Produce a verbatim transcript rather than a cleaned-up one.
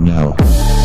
now.